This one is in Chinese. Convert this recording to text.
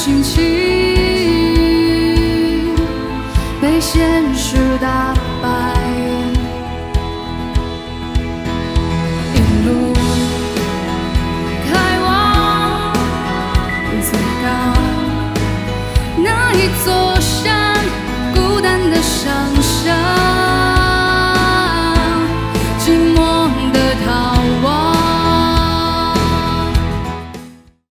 心情被现实打败。